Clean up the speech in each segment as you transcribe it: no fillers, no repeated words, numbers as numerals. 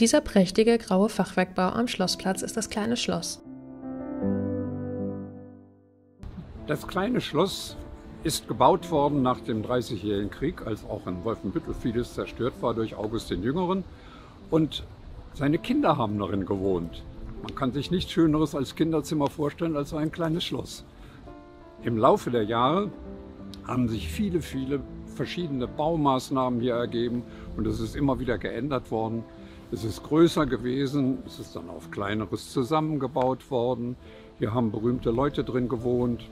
Dieser prächtige graue Fachwerkbau am Schlossplatz ist das Kleine Schloss. Das Kleine Schloss ist gebaut worden nach dem Dreißigjährigen Krieg, als auch in Wolfenbüttel vieles zerstört war durch August den Jüngeren. Und seine Kinder haben darin gewohnt. Man kann sich nichts Schöneres als Kinderzimmer vorstellen als so ein kleines Schloss. Im Laufe der Jahre haben sich viele, viele verschiedene Baumaßnahmen hier ergeben und es ist immer wieder geändert worden. Es ist größer gewesen, es ist dann auf Kleineres zusammengebaut worden. Hier haben berühmte Leute drin gewohnt.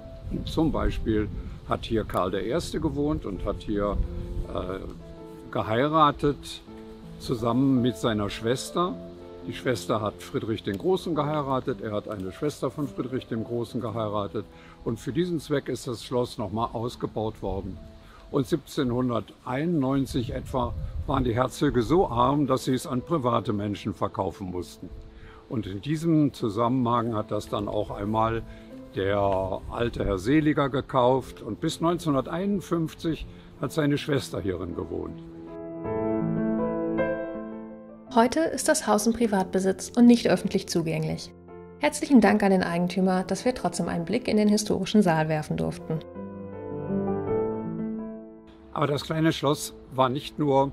Zum Beispiel hat hier Karl I. gewohnt und hat hier geheiratet, zusammen mit seiner Schwester. Die Schwester hat Friedrich den Großen geheiratet, er hat eine Schwester von Friedrich dem Großen geheiratet. Und für diesen Zweck ist das Schloss nochmal ausgebaut worden. Und 1791 etwa waren die Herzöge so arm, dass sie es an private Menschen verkaufen mussten. Und in diesem Zusammenhang hat das dann auch einmal der alte Herr Seeliger gekauft. Und bis 1951 hat seine Schwester hierin gewohnt. Heute ist das Haus in Privatbesitz und nicht öffentlich zugänglich. Herzlichen Dank an den Eigentümer, dass wir trotzdem einen Blick in den historischen Saal werfen durften. Aber das Kleine Schloss war nicht nur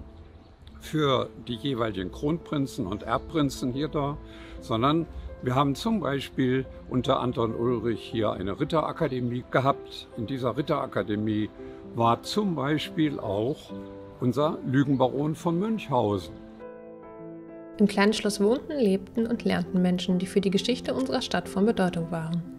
für die jeweiligen Kronprinzen und Erbprinzen hier da, sondern wir haben zum Beispiel unter Anton Ulrich hier eine Ritterakademie gehabt. In dieser Ritterakademie war zum Beispiel auch unser Lügenbaron von Münchhausen. Im Kleinen Schloss wohnten, lebten und lernten Menschen, die für die Geschichte unserer Stadt von Bedeutung waren.